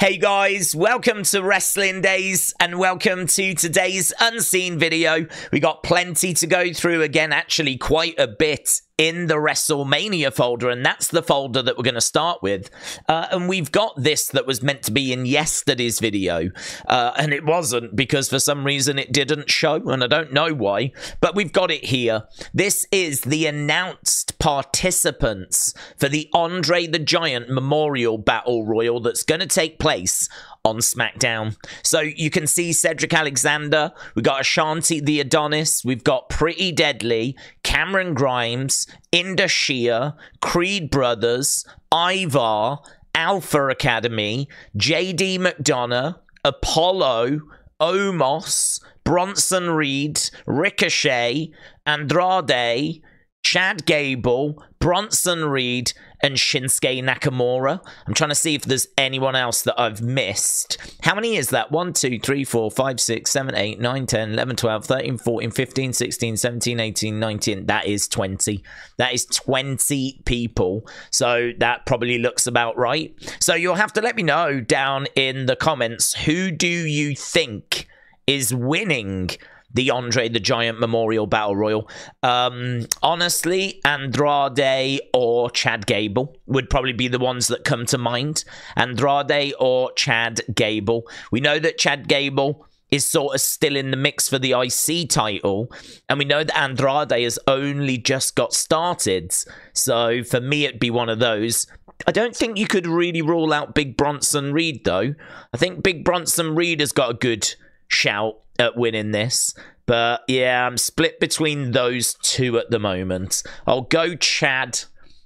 Hey guys, welcome to Wrestling Days and welcome to today's Unseen video. We got plenty to go through again, actually quite a bit in the WrestleMania folder, and that's the folder that we're going to start with. And we've got this that was meant to be in yesterday's video, and it wasn't because for some reason it didn't show, and I don't know why, but we've got it here. This is the announced participants for the Andre the Giant Memorial Battle Royal that's going to take place on SmackDown. So you can see Cedric Alexander, we've got Ashanti the Adonis, we've got Pretty Deadly, Cameron Grimes, Inda Shear, Creed Brothers, Ivar, Alpha Academy, JD McDonough, Apollo, Omos, Bronson Reed, Ricochet, Andrade, Chad Gable, Bronson Reed, and Shinsuke Nakamura. I'm trying to see if there's anyone else that I've missed. How many is that? 1, 2, 3, 4, 5, 6, 7, 8, 9, 10, 11, 12, 13, 14, 15, 16, 17, 18, 19. That is 20. That is 20 people. So that probably looks about right. So you'll have to let me know down in the comments, who do you think is winning the Andre the Giant Memorial Battle Royal? Honestly, Andrade or Chad Gable would probably be the ones that come to mind. Andrade or Chad Gable. We know that Chad Gable is sort of still in the mix for the IC title, and we know that Andrade has only just got started. So for me, it'd be one of those. I don't think you could really rule out Big Bronson Reed, though. I think Big Bronson Reed has got a good shout at winning this, but yeah, I'm split between those two at the moment. I'll go Chad,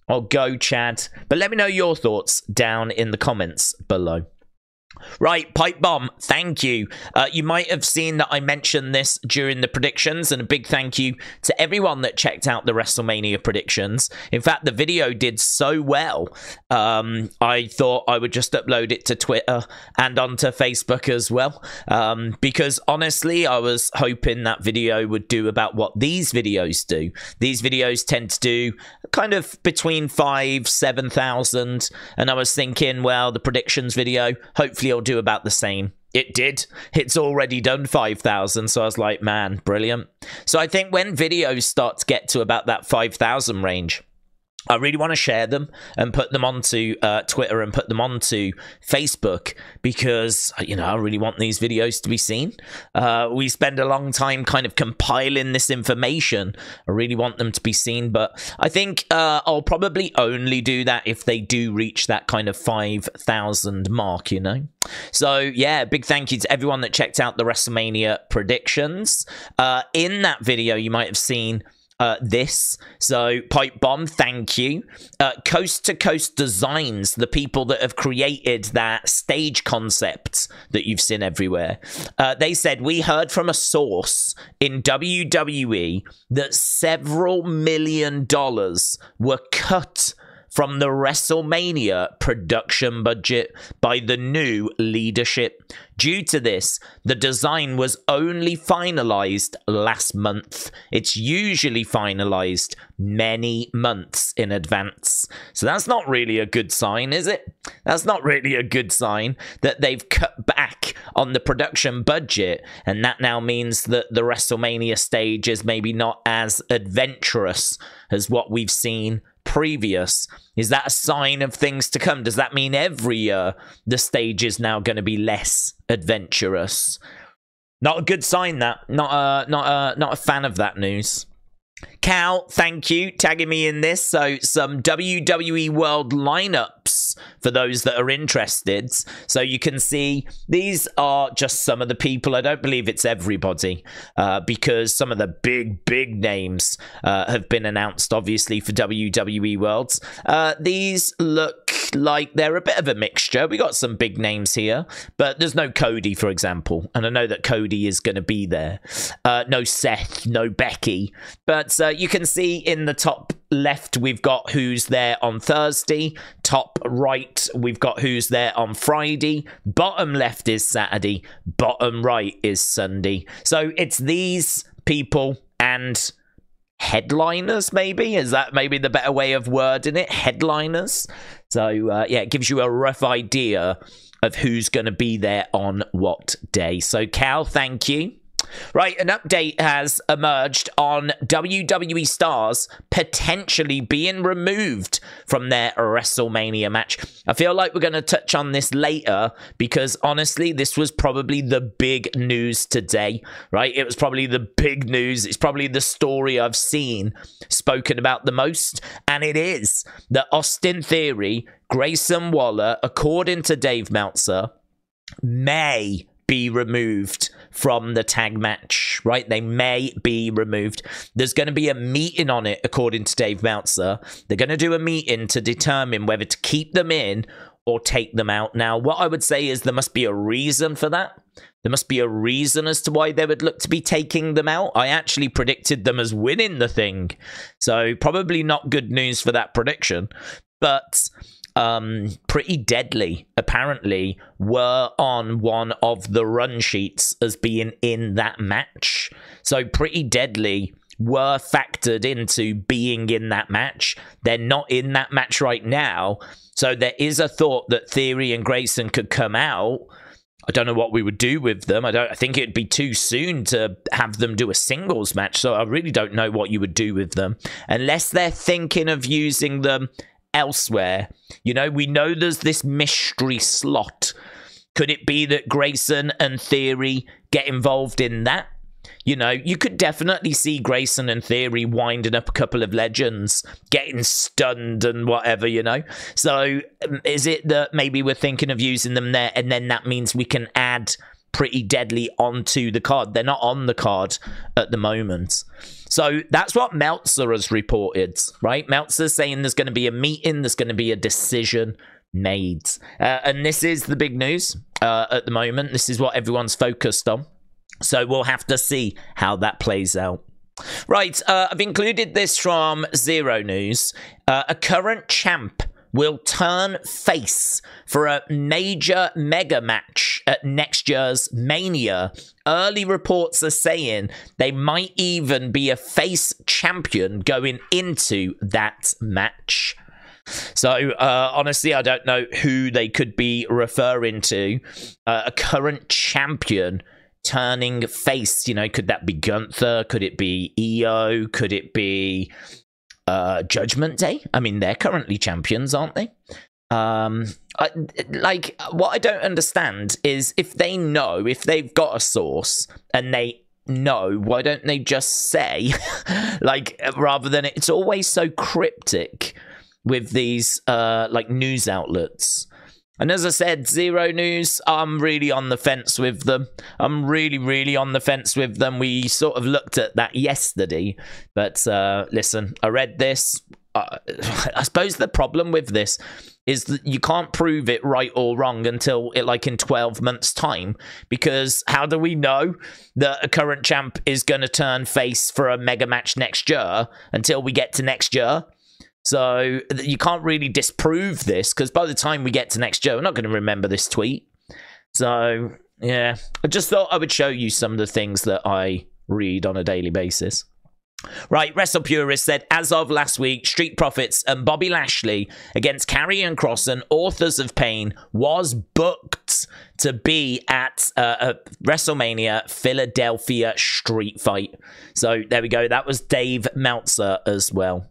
but let me know your thoughts down in the comments below. Right, Pipe Bomb, thank you. You might have seen that I mentioned this during the predictions, and a big thank you to everyone that checked out the WrestleMania predictions. In fact, the video did so well, I thought I would just upload it to Twitter and onto Facebook as well, because honestly, I was hoping that video would do about what these videos do. These videos tend to do kind of between 5,000 to 7,000, and I was thinking, well, the predictions video, hopefully I'll do about the same. It did. It's already done 5,000, so I was like, man, brilliant. So I think when videos start to get to about that 5,000 range, I really want to share them and put them onto Twitter and put them onto Facebook, because, you know, I really want these videos to be seen. We spend a long time kind of compiling this information. I really want them to be seen, but I think I'll probably only do that if they do reach that kind of 5,000 mark, you know? So, yeah, big thank you to everyone that checked out the WrestleMania predictions. In that video, you might have seen this. So Pipe Bomb, thank you. Coast to Coast Designs, the people that have created that stage concept that you've seen everywhere. They said, we heard from a source in WWE that several million dollars were cut from the WrestleMania production budget by the new leadership. Due to this, the design was only finalized last month. It's usually finalized many months in advance. So that's not really a good sign, is it? That's not really a good sign that they've cut back on the production budget, and that now means that the WrestleMania stage is maybe not as adventurous as what we've seen previous. Is that a sign of things to come? Does that mean every year the stage is now going to be less adventurous? Not a good sign, that. Not a fan of that news. Cal, thank you, tagging me in this. So some WWE World lineups for those that are interested. So you can see these are just some of the people. I don't believe it's everybody, because some of the big names have been announced, obviously, for WWE Worlds. These look like they're a bit of a mixture. We got some big names here, but there's no Cody, for example, and I know that Cody is going to be there. No Seth, no Becky, but you can see in the top left we've got who's there on Thursday, top right we've got who's there on Friday, bottom left is Saturday, bottom right is Sunday. So it's these people and headliners, maybe? Is that maybe the better way of wording it? Headliners? So yeah, it gives you a rough idea of who's going to be there on what day. So, Cal, thank you. Right, an update has emerged on WWE stars potentially being removed from their WrestleMania match. I feel like we're going to touch on this later because, honestly, this was probably the big news today, right? It was probably the big news. It's probably the story I've seen spoken about the most, and it is that Austin Theory, Grayson Waller, according to Dave Meltzer, may be removed from the tag match, right? They may be removed. There's going to be a meeting on it, according to Dave Meltzer. They're going to do a meeting to determine whether to keep them in or take them out. Now, what I would say is there must be a reason for that. There must be a reason as to why they would look to be taking them out. I actually predicted them as winning the thing, so probably not good news for that prediction. But Pretty Deadly apparently were on one of the run sheets as being in that match, so Pretty Deadly were factored into being in that match. They're not in that match right now, so there is a thought that Theory and Grayson could come out. I don't know what we would do with them. I think it'd be too soon to have them do a singles match, so I really don't know what you would do with them unless they're thinking of using them elsewhere. You know, we know there's this mystery slot. Could it be that Grayson and Theory get involved in that? You know, you could definitely see Grayson and Theory winding up a couple of legends, getting stunned and whatever, you know. So is it that maybe we're thinking of using them there, and then that means we can add Pretty Deadly onto the card? They're not on the card at the moment. So that's what Meltzer has reported, right? Meltzer's saying there's going to be a meeting, there's going to be a decision made. And this is the big news at the moment. This is what everyone's focused on. So we'll have to see how that plays out. Right, I've included this from Zero News. A current champ will turn face for a major mega match at next year's Mania. Early reports are saying they might even be a face champion going into that match. So, honestly, I don't know who they could be referring to. A current champion turning face, you know, could that be Gunther? Could it be EO? Could it be Judgment Day? I mean, they're currently champions, aren't they? Like, what I don't understand is if they know, if they've got a source and they know, why don't they just say, like, rather than it's always so cryptic with these, like, news outlets. And as I said, Zero News, I'm really on the fence with them. I'm really, really on the fence with them. We sort of looked at that yesterday. But listen, I read this. I suppose the problem with this is that you can't prove it right or wrong until it, like, in 12 months' time. Because how do we know that a current champ is going to turn face for a mega match next year until we get to next year? So you can't really disprove this, because by the time we get to next year, we're not going to remember this tweet. So, yeah, I just thought I would show you some of the things that I read on a daily basis. Right, WrestlePurist said, as of last week, Street Profits and Bobby Lashley against Karrion Kross and Authors of Pain was booked to be at WrestleMania Philadelphia Street Fight. So there we go. That was Dave Meltzer as well.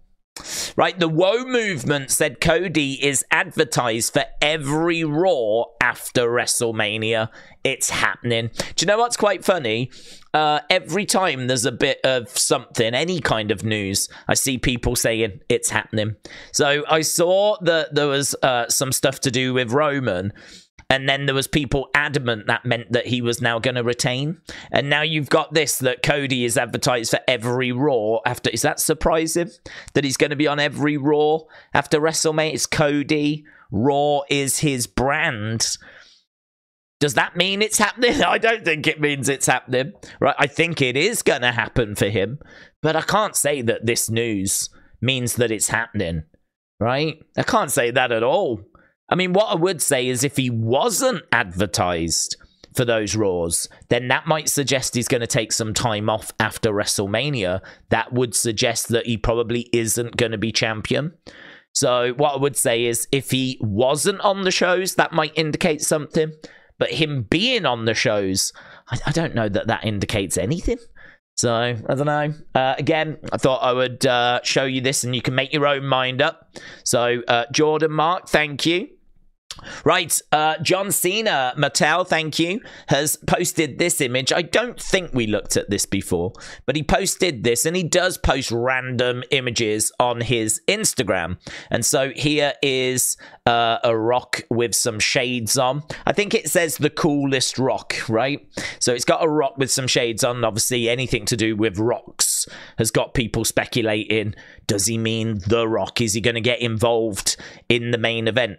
Right, the Woe Movement said Cody is advertised for every Raw after WrestleMania. It's happening. Do you know what's quite funny? Every time there's a bit of something, any kind of news, I see people saying it's happening. So I saw that there was some stuff to do with Roman, and then there was people adamant that meant that he was now going to retain. And now you've got this, that Cody is advertised for every Raw after. Is that surprising? That he's going to be on every Raw after WrestleMania? It's Cody. Raw is his brand. Does that mean it's happening? I don't think it means it's happening. Right? I think it is going to happen for him. But I can't say that this news means that it's happening. Right? I can't say that at all. I mean, what I would say is if he wasn't advertised for those Raws, then that might suggest he's going to take some time off after WrestleMania. That would suggest that he probably isn't going to be champion. So what I would say is if he wasn't on the shows, that might indicate something. But him being on the shows, I don't know that that indicates anything. So, I don't know. Again, I thought I would show you this and you can make your own mind up. So, Jordan Mark, thank you. Right, John Cena, Mattel, thank you, has posted this image. I don't think we looked at this before, but he posted this, and he does post random images on his Instagram. And so here is a rock with some shades on. I think it says the coolest rock, right? So it's got a rock with some shades on. Obviously, anything to do with rocks has got people speculating, does he mean The Rock? Is he going to get involved in the main event?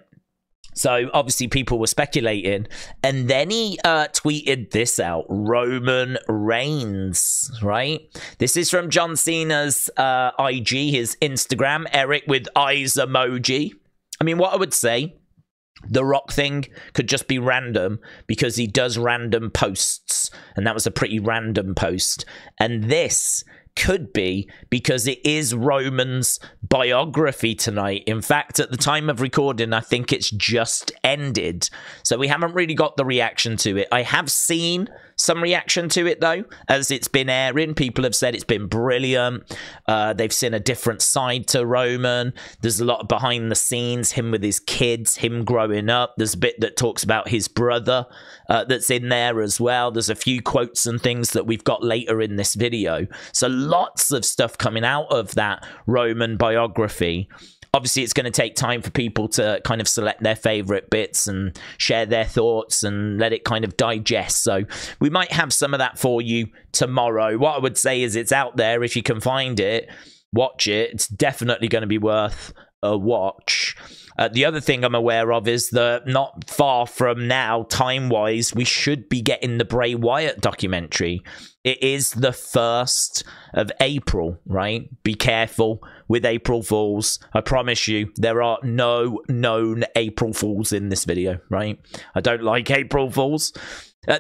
So, obviously, people were speculating. And then he tweeted this out. Roman Reigns, right? This is from John Cena's IG, his Instagram. Eric with eyes emoji. I mean, what I would say, the Rock thing could just be random because he does random posts. And that was a pretty random post. And this could be because it is Roman's biography tonight. In fact, at the time of recording, I think it's just ended. So we haven't really got the reaction to it. I have seen some reaction to it, though, as it's been airing. People have said it's been brilliant. They've seen a different side to Roman. There's a lot of behind the scenes, him with his kids, him growing up. There's a bit that talks about his brother that's in there as well. There's a few quotes and things that we've got later in this video. So lots of stuff coming out of that Roman biography. Obviously, it's going to take time for people to kind of select their favorite bits and share their thoughts and let it kind of digest. So we might have some of that for you tomorrow. What I would say is it's out there. If you can find it, watch it. It's definitely going to be worth a watch. The other thing I'm aware of is that not far from now, time-wise, we should be getting the Bray Wyatt documentary. It is the 1st of April, right? Be careful with April Fools. I promise you, there are no known April Fools in this video, right? I don't like April Fools.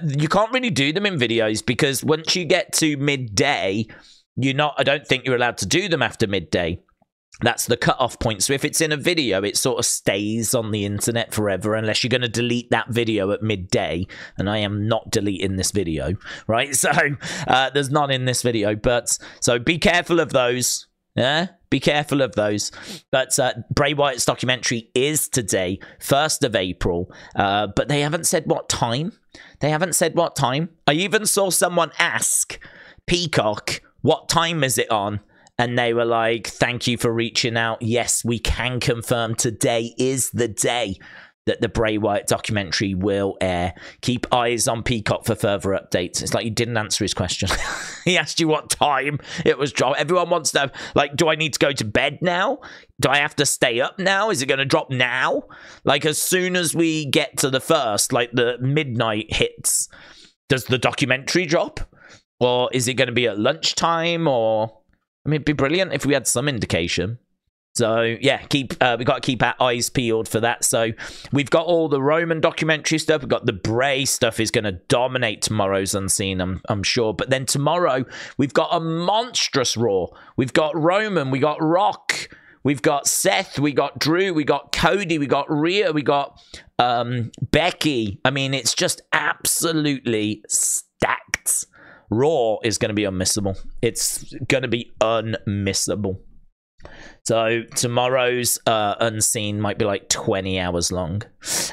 You can't really do them in videos because once you get to midday, you're not, I don't think you're allowed to do them after midday. That's the cutoff point. So if it's in a video, it sort of stays on the internet forever unless you're going to delete that video at midday. And I am not deleting this video, right? So there's none in this video. But so be careful of those. Yeah, be careful of those. But Bray Wyatt's documentary is today, 1st of April. But they haven't said what time. They haven't said what time. I even saw someone ask Peacock, what time is it on? And they were like, thank you for reaching out. Yes, we can confirm today is the day that the Bray Wyatt documentary will air. Keep eyes on Peacock for further updates. It's like he didn't answer his question. He asked you what time it was. Everyone wants to, like, do I need to go to bed now? Do I have to stay up now? Is it going to drop now? Like, as soon as we get to the 1st, like, the midnight hits, does the documentary drop? Or is it going to be at lunchtime or... I mean, it'd be brilliant if we had some indication. So, yeah, we've got to keep our eyes peeled for that. So, we've got all the Roman documentary stuff. We've got the Bray stuff is going to dominate tomorrow's Unseen, I'm sure. But then tomorrow, we've got a monstrous Raw. We've got Roman. We got Rock. We've got Seth. We got Drew. We got Cody. We got Rhea. We got Becky. I mean, it's just absolutely stacked. Raw is going to be unmissable. It's going to be unmissable. So tomorrow's Unseen might be like 20 hours long.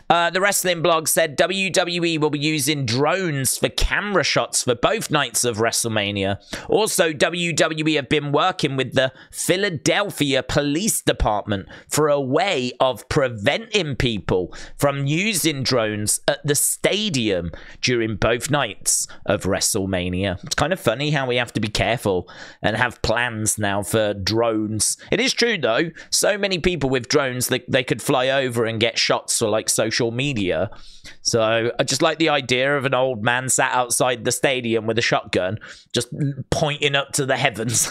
The wrestling blog said WWE will be using drones for camera shots for both nights of WrestleMania. Also, WWE have been working with the Philadelphia Police Department for a way of preventing people from using drones at the stadium during both nights of WrestleMania. It's kind of funny how we have to be careful and have plans now for drones. It is true, though. So many people with drones, they could fly over and get shots for, like, social media. So I just like the idea of an old man sat outside the stadium with a shotgun, just pointing up to the heavens.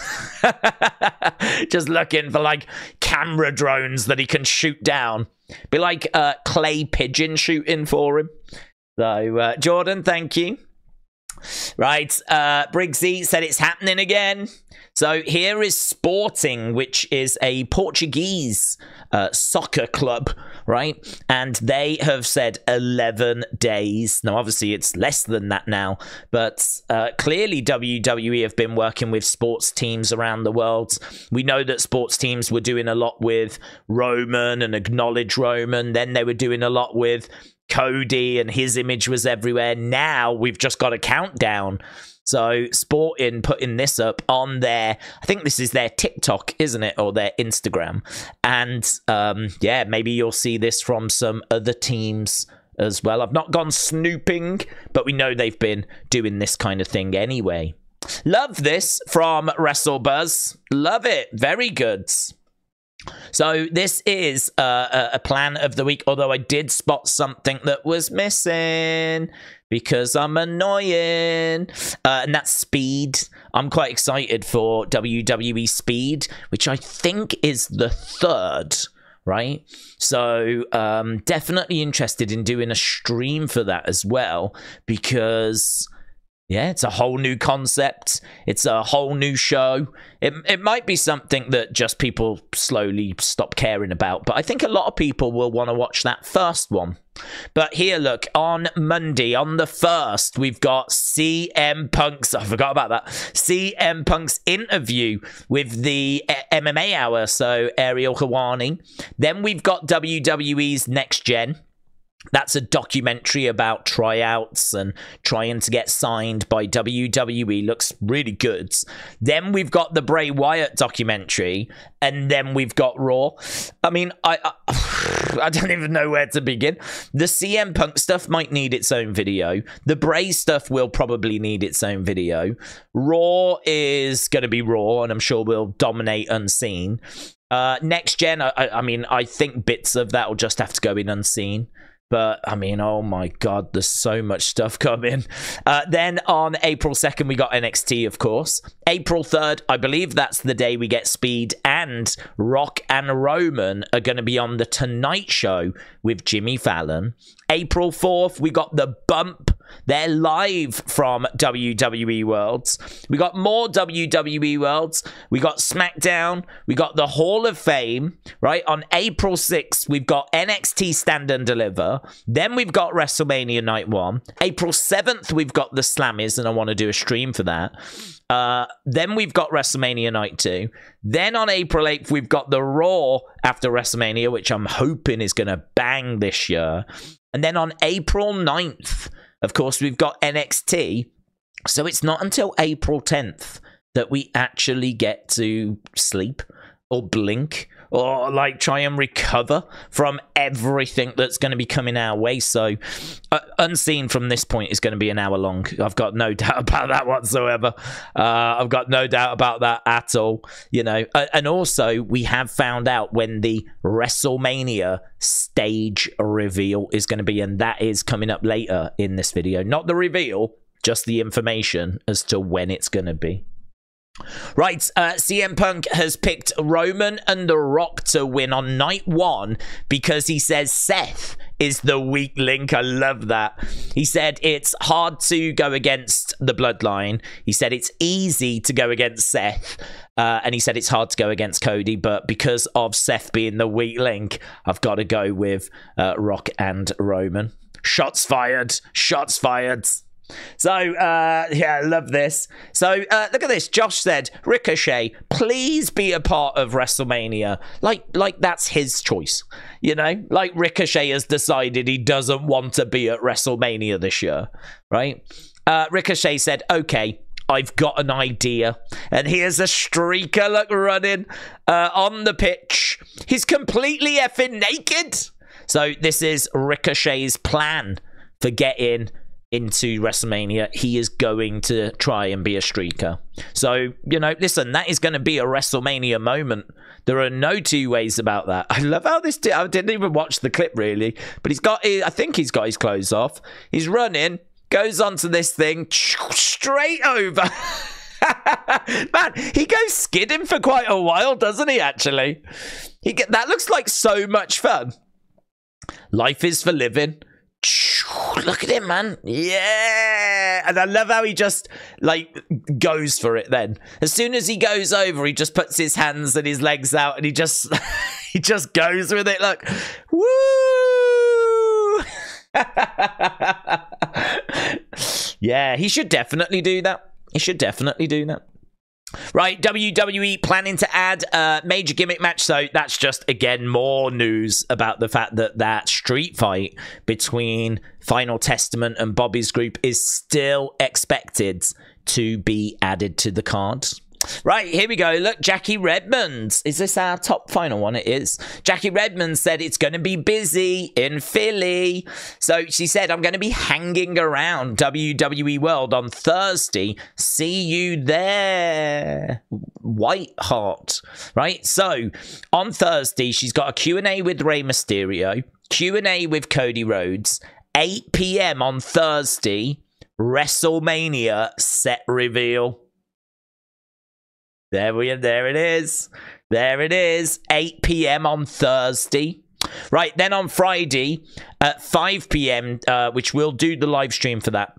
Just looking for, like, camera drones that he can shoot down. Be like clay pigeon shooting for him. So, Jordan, thank you. Right, Briggsy said it's happening again. So here is Sporting, which is a Portuguese soccer club, right? And they have said 11 days. Now, obviously, it's less than that now. But clearly, WWE have been working with sports teams around the world. We know that sports teams were doing a lot with Roman and Acknowledge Roman. Then they were doing a lot with Cody, and his image was everywhere. Now we've just got a countdown. So Sporting putting this up on their, I think this is their TikTok, isn't it? Or their Instagram. And yeah, maybe you'll see this from some other teams as well. I've not gone snooping, but we know they've been doing this kind of thing anyway. Love this from WrestleBuzz. Love it. Very good. So this is a plan of the week, although I did spot something that was missing because I'm annoying, and that's speed. I'm quite excited for WWE Speed, which I think is the third, right? So definitely interested in doing a stream for that as well, because yeah, it's a whole new concept. It's a whole new show. It might be something that just people slowly stop caring about, but I think a lot of people will want to watch that first one. But here, look, on Monday, on the 1st, we've got CM Punk's, I forgot about that, CM Punk's interview with the MMA Hour, so Ariel Helwani. Then we've got WWE's Next Gen. That's a documentary about tryouts and trying to get signed by WWE. Looks really good. Then we've got the Bray Wyatt documentary, and then we've got Raw. I mean, I don't even know where to begin. The CM Punk stuff might need its own video. The Bray stuff will probably need its own video. Raw is going to be Raw, and I'm sure we'll dominate unseen. Next Gen, I mean, I think bits of that will just have to go in unseen. But, I mean, oh my God, there's so much stuff coming. Then on April 2nd, we got NXT, of course. April 3rd, I believe that's the day we get Speed, and Rock and Roman are going to be on The Tonight Show with Jimmy Fallon. April 4th, we got The Bump. They're live from WWE Worlds. We got more WWE Worlds. We got Smackdown. We got the Hall of Fame, right? On April 6th, we've got NXT Stand and Deliver. Then we've got WrestleMania Night 1. April 7th, we've got the Slammies, and I want to do a stream for that. Then we've got WrestleMania Night 2. Then on April 8th, we've got the Raw after WrestleMania, which I'm hoping is going to bang this year. And then on April 9th, of course, we've got NXT, so it's not until April 10th that we actually get to sleep or blink or, like, try and recover from everything that's going to be coming our way. So Unseen from this point is going to be an hour long. I've got no doubt about that whatsoever. I've got no doubt about that at all, you know. And also, we have found out when the WrestleMania stage reveal is going to be, and that is coming up later in this video. Not the reveal, just the information as to when it's going to be. Right, CM Punk has picked Roman and The Rock to win on night 1 because he says Seth is the weak link. I love that. He said it's hard to go against the bloodline. He said it's easy to go against Seth. And he said it's hard to go against Cody, but because of Seth being the weak link, I've got to go with Rock and Roman. Shots fired. Shots fired. So, yeah, I love this. So, look at this. Josh said, Ricochet, please be a part of WrestleMania. Like that's his choice, you know? Like, Ricochet has decided he doesn't want to be at WrestleMania this year, right? Ricochet said, okay, I've got an idea. And here's a streaker, look, running on the pitch. He's completely effing naked. So, this is Ricochet's plan for getting into WrestleMania. He is going to try and be a streaker. So, you know, listen, that is going to be a WrestleMania moment. There are no two ways about that. I love how this I didn't even watch the clip, really, but he's got, I think he's got his clothes off. He's running, goes onto this thing, straight over. Man, he goes skidding for quite a while, doesn't he, actually? That looks like so much fun. Life is for living. Look at him, man. Yeah. And I love how he just, like, goes for it then. As soon as he goes over, he just puts his hands and his legs out and he just, he just goes with it. Look. Woo! Yeah, he should definitely do that. He should definitely do that. Right, WWE planning to add a major gimmick match, so that's just, again, more news about the fact that that street fight between Final Testament and Bobby's group is still expected to be added to the card. Right, here we go. Look, Jackie Redmond. Is this our top final one? It is. Jackie Redmond said it's going to be busy in Philly. So she said, I'm going to be hanging around WWE World on Thursday. See you there. White heart. Right, so on Thursday, she's got a Q&A with Rey Mysterio, Q&A with Cody Rhodes, 8 p.m. on Thursday, WrestleMania set reveal. There we are. There it is. There it is. 8 p.m. on Thursday. Right, then on Friday at 5 p.m., which we'll do the live stream for that,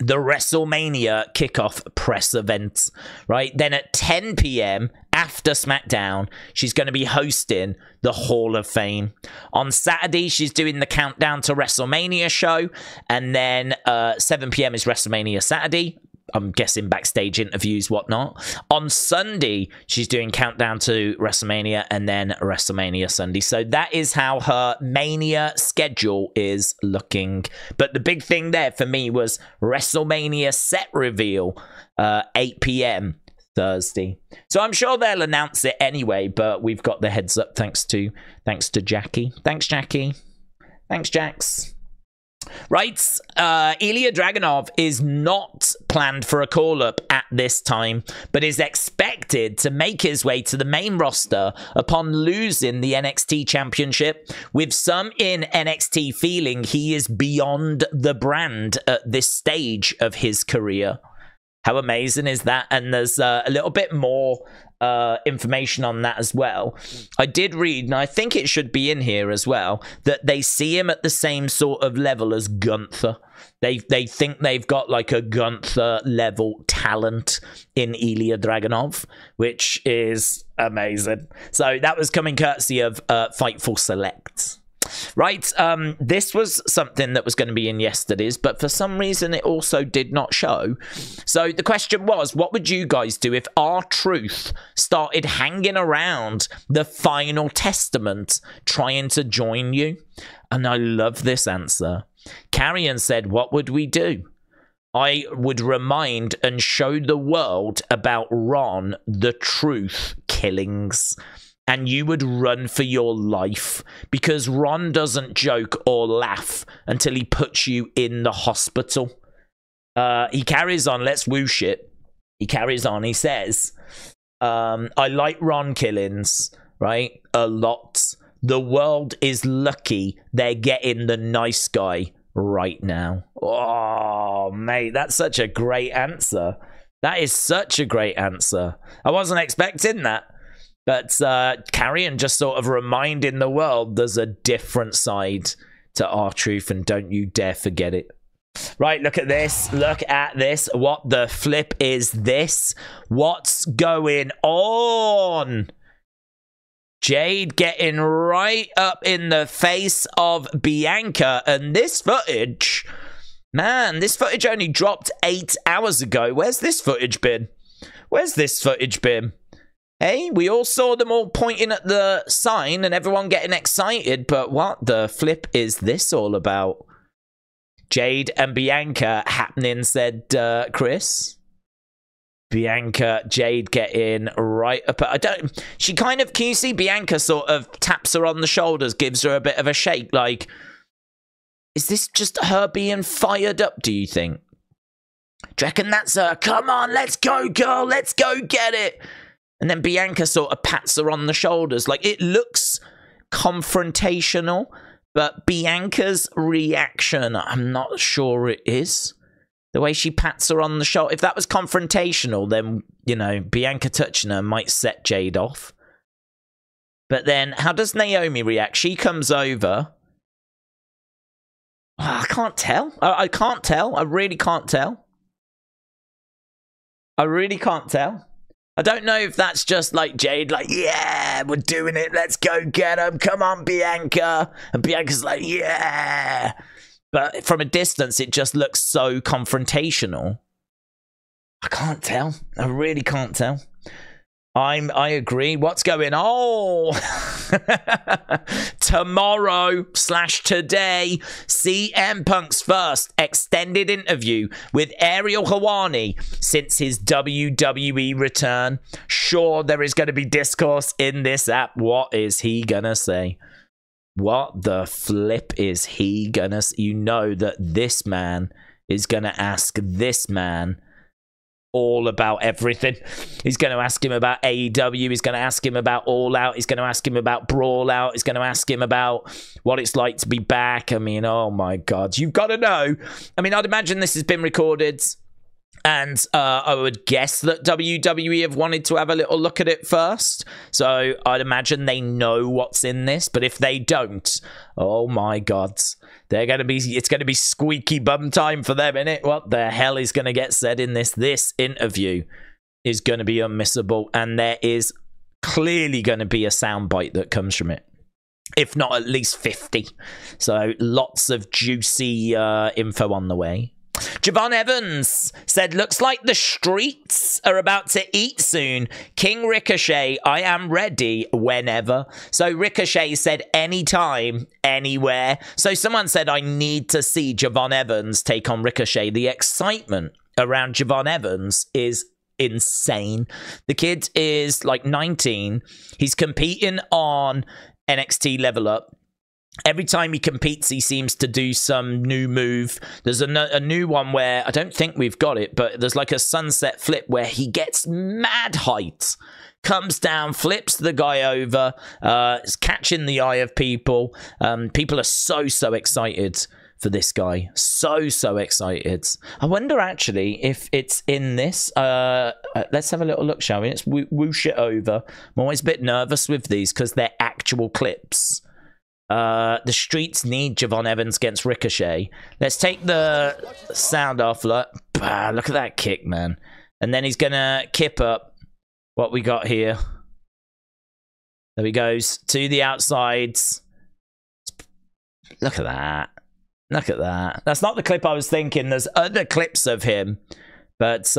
the WrestleMania kickoff press event. Right, then at 10 p.m., after SmackDown, she's going to be hosting the Hall of Fame. On Saturday, she's doing the Countdown to WrestleMania show. And then 7 p.m. is WrestleMania Saturday. I'm guessing backstage interviews, whatnot. On Sunday, she's doing Countdown to WrestleMania and then WrestleMania Sunday. So that is how her Mania schedule is looking. But the big thing there for me was WrestleMania set reveal, 8 p.m. Thursday. So I'm sure they'll announce it anyway, but we've got the heads up thanks to Jackie. Thanks, Jackie. Thanks, Jax. Right, Ilja Dragunov is not planned for a call-up at this time, but is expected to make his way to the main roster upon losing the NXT Championship, with some in NXT feeling he is beyond the brand at this stage of his career. How amazing is that? And there's a little bit more information on that as well. I did read, and I think it should be in here as well, that they see him at the same sort of level as Gunther. They think they've got like a Gunther level talent in Ilja Dragunov, which is amazing. So that was coming courtesy of Fightful Select. Right, this was something that was going to be in yesterday's, but for some reason it also did not show. So the question was, what would you guys do if R-Truth started hanging around the Final Testament trying to join you? And I love this answer. Karrion said, what would we do? I would remind and show the world about Ron the Truth killings. And you would run for your life, because Ron doesn't joke or laugh until he puts you in the hospital. He carries on. Let's whoosh it. He carries on. He says, I like Ron killings, right? A lot. The world is lucky they're getting the nice guy right now. Oh, mate, that's such a great answer. That is such a great answer. I wasn't expecting that. But Karrion just sort of reminding the world there's a different side to R-Truth, and don't you dare forget it. Right, look at this. Look at this. What the flip is this? What's going on? Jade getting right up in the face of Bianca. And this footage, man, this footage only dropped 8 hours ago. Where's this footage been? Where's this footage been? Hey, we all saw them all pointing at the sign and everyone getting excited, but what the flip is this all about? Jade and Bianca happening, said Chris. Bianca, Jade getting right up. She kind of, can you see Bianca sort of taps her on the shoulders, gives her a bit of a shake, like, is this just her being fired up, do you think? Do you reckon that's her? Come on, let's go, girl, let's go get it. And then Bianca sort of pats her on the shoulders. Like, it looks confrontational, but Bianca's reaction, I'm not sure it is. The way she pats her on the shoulder. If that was confrontational, then, you know, Bianca touching her might set Jade off. But then, how does Naomi react? She comes over. I can't tell. I can't tell. I really can't tell. I really can't tell. I don't know if that's just like Jade, like, yeah, we're doing it. Let's go get him. Come on, Bianca. And Bianca's like, yeah. But from a distance, it just looks so confrontational. I can't tell. I really can't tell. I agree. What's going on? Oh. Tomorrow/today, CM Punk's first extended interview with Ariel Helwani since his WWE return. Sure, there is going to be discourse in this app. What is he going to say? What the flip is he going to say? You know that this man is going to ask this man all about everything. He's going to ask him about AEW. He's going to ask him about All Out. He's going to ask him about Brawl Out. He's going to ask him about what it's like to be back. I mean, oh my God. You've got to know. I mean, I'd imagine this has been recorded, and I would guess that WWE have wanted to have a little look at it first. So I'd imagine they know what's in this. But if they don't, oh my God, they're going to be, it's going to be squeaky bum time for them, innit? What the hell is going to get said in this? This interview is going to be unmissable, and there is clearly going to be a soundbite that comes from it, if not at least 50. So lots of juicy info on the way. Javon Evans said, looks like the streets are about to eat soon. King Ricochet, I am ready whenever. So Ricochet said anytime, anywhere. So someone said, I need to see Javon Evans take on Ricochet. The excitement around Javon Evans is insane. The kid is like 19. He's competing on NXT Level Up. Every time he competes, he seems to do some new move. There's a new one where I don't think we've got it, but there's like a sunset flip where he gets mad height, comes down, flips the guy over, is catching the eye of people. People are so excited for this guy. So excited. I wonder actually if it's in this. Let's have a little look, shall we? Let's whoosh it over. I'm always a bit nervous with these because they're actual clips. The streets need Javon Evans against Ricochet. Let's take the sound off. Look, bah, look at that kick, man. And then he's going to kip up. What we got here. There he goes. To the outsides. Look at that. Look at that. That's not the clip I was thinking. There's other clips of him. But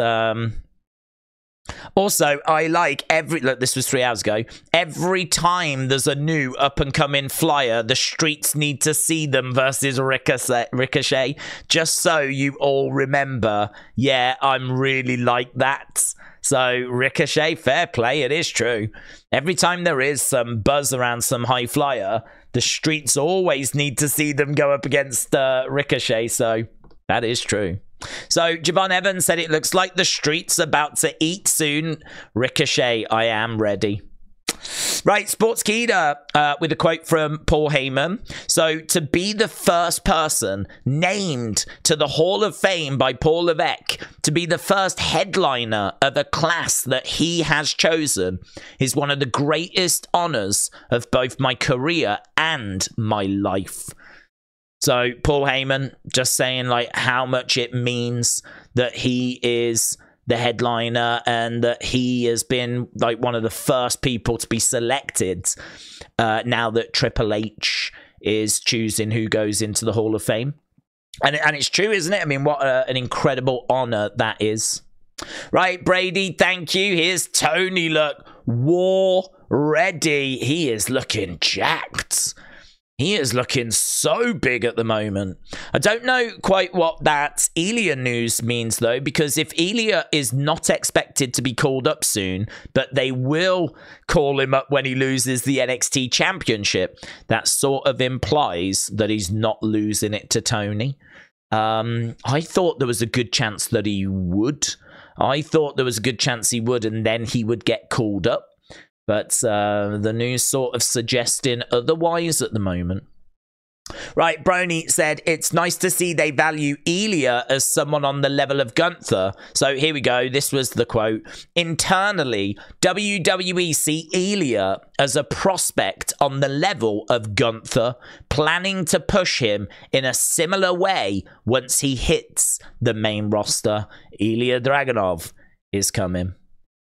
also, I like every... Look, this was 3 hours ago. Every time there's a new up-and-coming flyer, the streets need to see them versus Ricochet. Just so you all remember, yeah, I'm really like that. So, Ricochet, fair play. It is true. Every time there is some buzz around some high flyer, the streets always need to see them go up against Ricochet. So, that is true. So, Javon Evans said, it looks like the streets about to eat soon. Ricochet, I am ready. Right, Sportskeeda with a quote from Paul Heyman. So, to be the first person named to the Hall of Fame by Paul Levesque, to be the first headliner of a class that he has chosen, is one of the greatest honors of both my career and my life. So, Paul Heyman just saying, like, how much it means that he is the headliner and that he has been, like, one of the first people to be selected now that Triple H is choosing who goes into the Hall of Fame. And it's true, isn't it? I mean, what an incredible honor that is. Right, Brady, thank you. Here's Tony, look, war ready. He is looking jacked. He is looking so big at the moment. I don't know quite what that Ilja news means, though, because if Ilja is not expected to be called up soon, but they will call him up when he loses the NXT Championship, that sort of implies that he's not losing it to Tony. I thought there was a good chance that he would. I thought there was a good chance he would, and then he would get called up. But the news sort of suggesting otherwise at the moment. Right, Brony said, it's nice to see they value Ilja as someone on the level of Gunther. So here we go. This was the quote. Internally, WWE see Ilja as a prospect on the level of Gunther, planning to push him in a similar way once he hits the main roster. Ilja Dragunov is coming.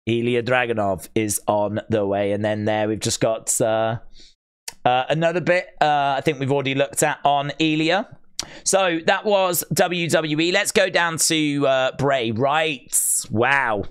Ilja Dragunov is on the way. And then there we've just got... another bit I think we've already looked at on Ilja. So that was WWE. Let's go down to Bray. Right. Wow.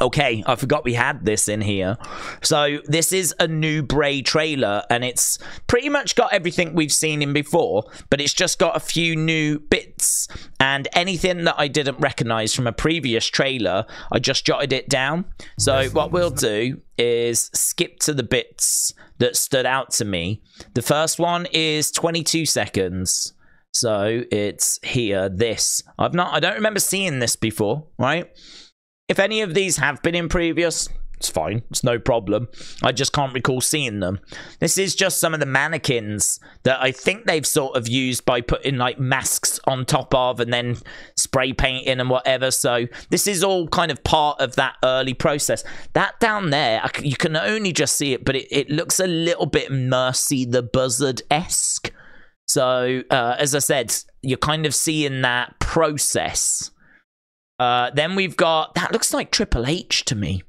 Okay, I forgot we had this in here. So this is a new Bray trailer, and it's pretty much got everything we've seen him before, but it's just got a few new bits. And anything that I didn't recognize from a previous trailer, I just jotted it down. So what we'll do is skip to the bits that stood out to me. The first one is 22 seconds. So it's here, this. I don't remember seeing this before, right? If any of these have been in previous, it's fine. It's no problem. I just can't recall seeing them. This is just some of the mannequins that I think they've sort of used by putting like masks on top of and then spray painting and whatever. So this is all kind of part of that early process. That down there, you can only just see it, but it looks a little bit Mercy the Buzzard-esque. So as I said, you're kind of seeing that process. Then we've got... That looks like Triple H to me.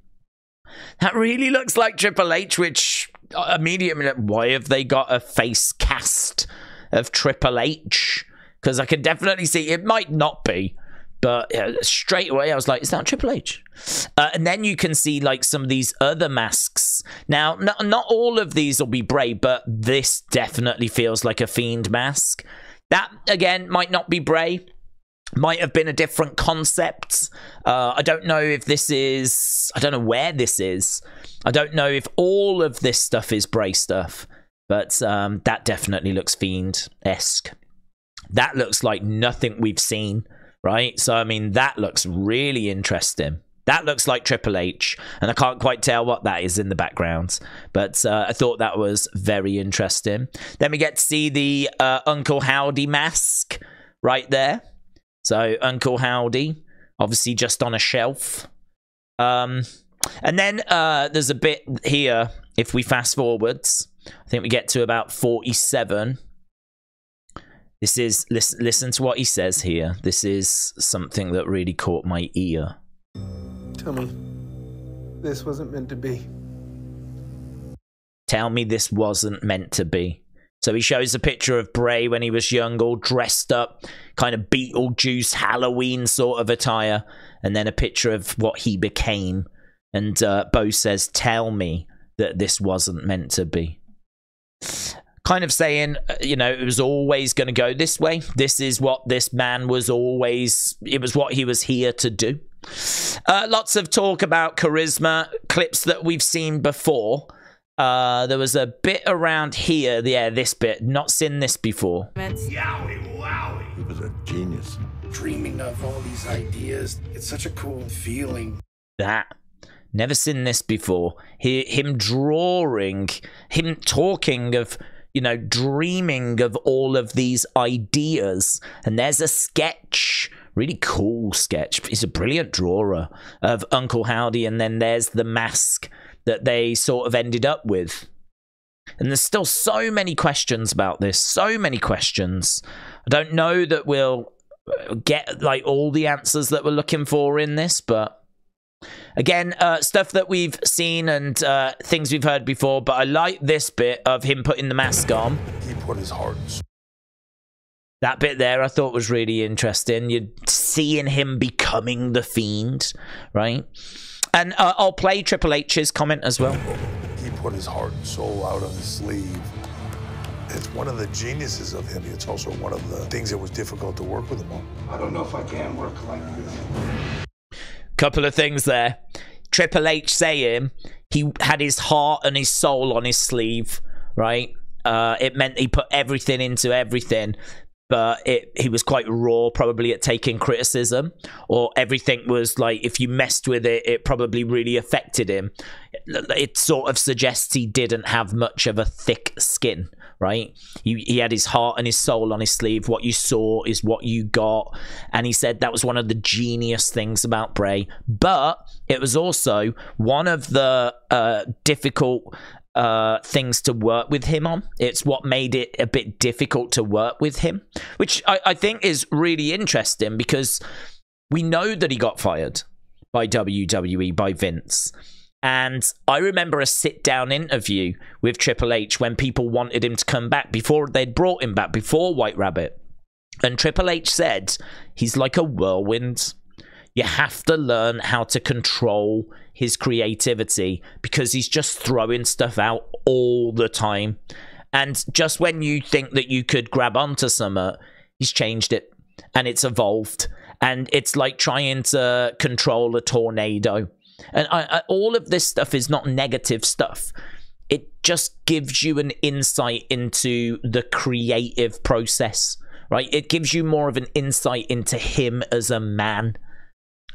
That really looks like Triple H, which... Immediately, why have they got a face cast of Triple H? Because I can definitely see... It might not be. But straight away, I was like, is that Triple H? And then you can see, like, some of these other masks. Now, not all of these will be Bray, but this definitely feels like a Fiend mask. That, again, might not be Bray. Might have been a different concept. I don't know if this is... I don't know where this is. I don't know if all of this stuff is Bray stuff. But that definitely looks Fiend-esque. That looks like nothing we've seen, right? So, I mean, that looks really interesting. That looks like Triple H. And I can't quite tell what that is in the background. But I thought that was very interesting. Then we get to see the Uncle Howdy mask right there. So, Uncle Howdy, obviously just on a shelf. And then there's a bit here, if we fast forwards. I think we get to about 47. This is, listen to what he says here. This is something that really caught my ear. Tell me, this wasn't meant to be. Tell me this wasn't meant to be. So he shows a picture of Bray when he was young, all dressed up, kind of Beetlejuice, Halloween sort of attire, and then a picture of what he became. And Bo says, tell me that this wasn't meant to be. Kind of saying, you know, it was always going to go this way. This is what this man was always, it was what he was here to do. Lots of talk about charisma, clips that we've seen before. There was a bit around here. Yeah, this bit. Not seen this before. Yowie, wowie. He was a genius. Dreaming of all these ideas. It's such a cool feeling. That. Never seen this before. Him drawing. Him talking of, you know, dreaming of all of these ideas. And there's a sketch. Really cool sketch. He's a brilliant drawer of Uncle Howdy. And then there's the mask that they sort of ended up with. And there's still so many questions about this. So many questions. I don't know that we'll get like all the answers that we're looking for in this, but again, stuff that we've seen and things we've heard before, but I like this bit of him putting the mask on. He put his heart in. That bit there I thought was really interesting. You're seeing him becoming the Fiend, right? And I'll play Triple H's comment as well. He put his heart and soul out on his sleeve. It's one of the geniuses of him. It's also one of the things that was difficult to work with him on. I don't know if I can work like this. Couple of things there. Triple H saying he had his heart and his soul on his sleeve, right? It meant he put everything into everything. But he was quite raw probably at taking criticism, or everything was like, if you messed with it, it probably really affected him. It sort of suggests he didn't have much of a thick skin, right? He had his heart and his soul on his sleeve. What you saw is what you got. And he said that was one of the genius things about Bray. But it was also one of the difficult things to work with him on. It's what made it a bit difficult to work with him, which I think is really interesting, because we know that he got fired by WWE, by Vince. And I remember a sit-down interview with Triple H when people wanted him to come back, before they'd brought him back, before White Rabbit. And Triple H said, he's like a whirlwind. You have to learn how to control his creativity, because he's just throwing stuff out all the time. And just when you think that you could grab onto something, he's changed it and it's evolved. And it's like trying to control a tornado. And all of this stuff is not negative stuff. It just gives you an insight into the creative process, right? It gives you more of an insight into him as a man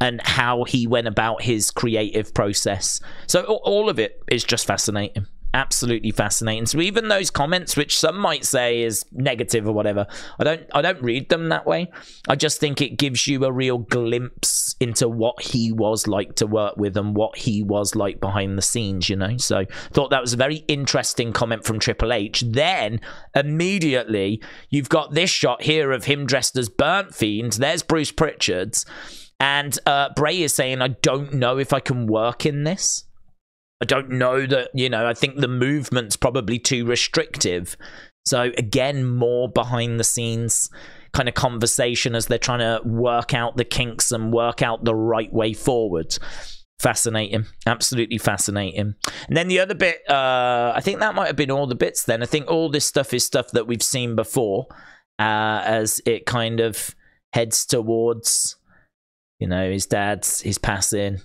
and how he went about his creative process. So all of it is just fascinating. Absolutely fascinating. So even those comments, which some might say is negative or whatever, I don't read them that way. I just think it gives you a real glimpse into what he was like to work with and what he was like behind the scenes, you know. So thought that was a very interesting comment from Triple H. Then immediately you've got this shot here of him dressed as Burnt Fiend. There's Bruce Pritchard, and Bray is saying, I don't know if I can work in this. I don't know that, you know, I think the movement's probably too restrictive. So again, more behind the scenes kind of conversation as they're trying to work out the kinks and work out the right way forward. Fascinating. Absolutely fascinating. And then the other bit, I think that might have been all the bits then. I think all this stuff is stuff that we've seen before, as it kind of heads towards, you know, his dad's, his passing.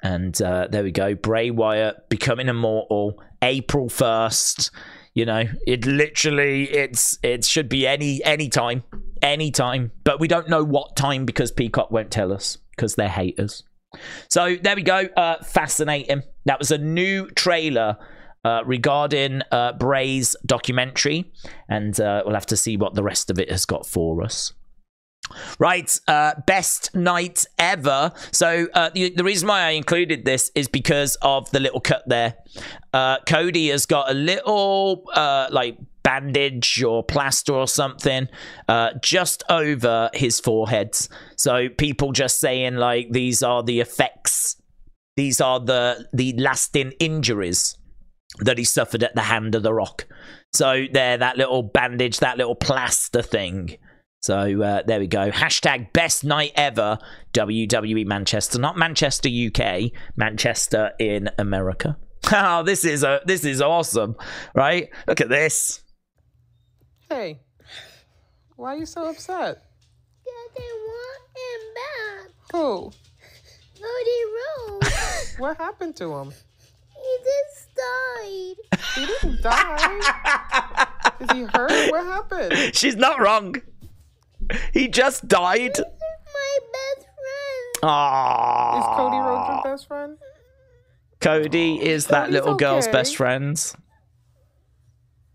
And there we go. Bray Wyatt becoming immortal, April 1st. You know, it literally, it should be any time, any time. But we don't know what time, because Peacock won't tell us, because they're haters. So there we go. Fascinating. That was a new trailer regarding Bray's documentary. And we'll have to see what the rest of it has got for us. Right, best night ever. So the reason why I included this is because of the little cut there. Cody has got a little like bandage or plaster or something just over his forehead. So people just saying, like, these are the effects. These are the lasting injuries that he suffered at the hand of The Rock. So there, that little bandage, that little plaster thing. So there we go. Hashtag best night ever, WWE Manchester. Not Manchester UK, Manchester in America. Oh, this is awesome, right? Look at this. Hey, why are you so upset? Because they want him back. Who? Cody Rhodes. What happened to him? He just died. He didn't die. Is he hurt? What happened? She's not wrong. He just died. This is my best friend. Aww. Is Cody Rhodes your best friend? Cody Aww. Is that Cody's little okay. girl's best friend.